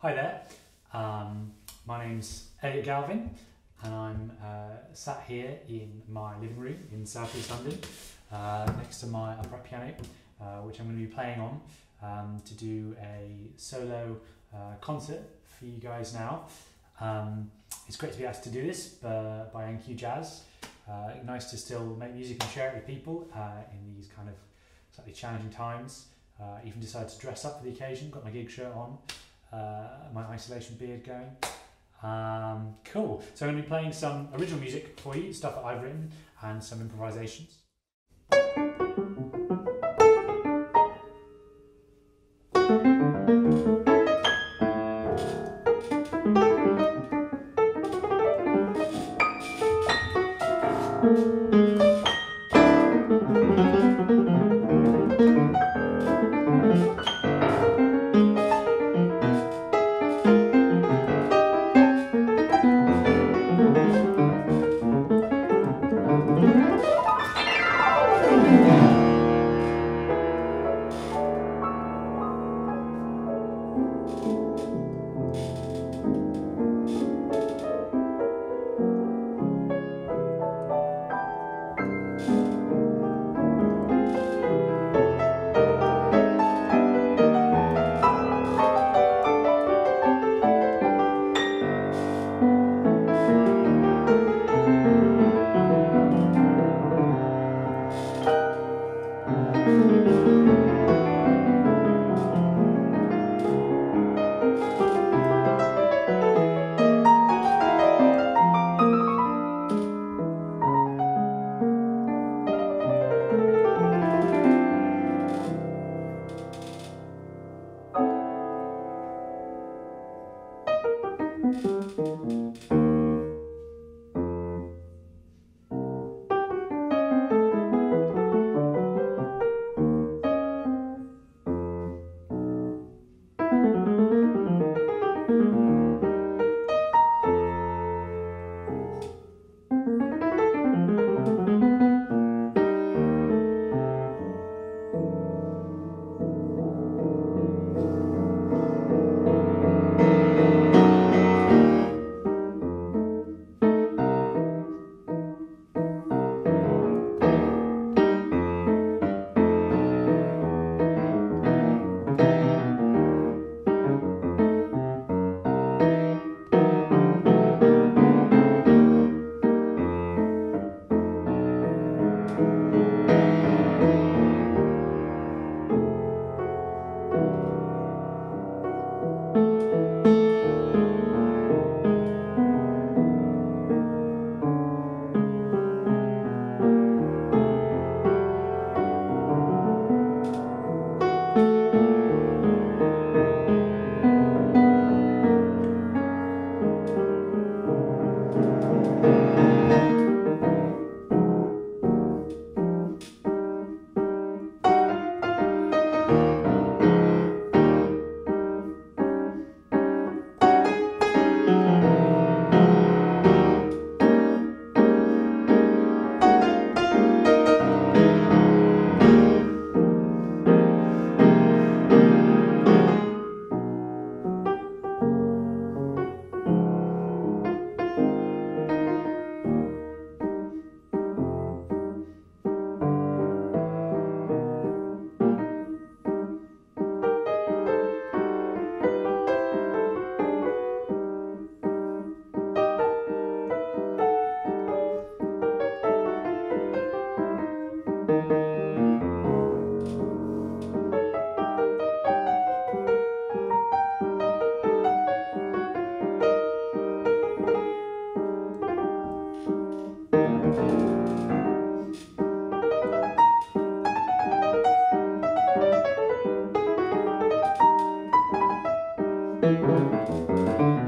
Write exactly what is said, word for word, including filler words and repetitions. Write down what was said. Hi there, um, my name's Elliot Galvin and I'm uh, sat here in my living room in South East London uh, next to my upright piano uh, which I'm going to be playing on um, to do a solo uh, concert for you guys now. Um, it's great to be asked to do this by, by N Q Jazz. Uh, nice to still make music and share it with people uh, in these kind of slightly challenging times. Uh, even decided to dress up for the occasion, got my gig shirt on. Uh, my isolation beard going. Um, cool. So I'm going to be playing some original music for you, stuff that I've written, and some improvisations. Thank you.